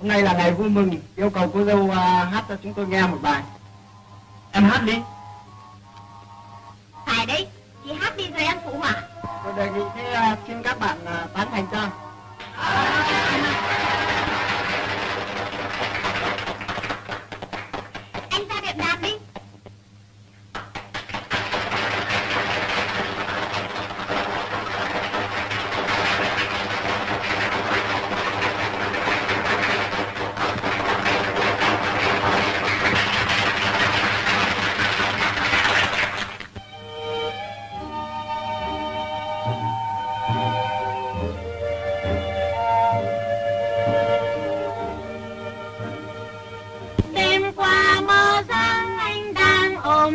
Hôm nay là ngày vui mừng, yêu cầu cô dâu hát cho chúng tôi nghe một bài. Em hát đi. Phải đấy, chị hát đi rồi em phụ họa. Tôi đề nghị thế, xin các bạn tán thành cho. Anh ra điệp đàn đi.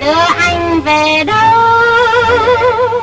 Đưa anh về đâu?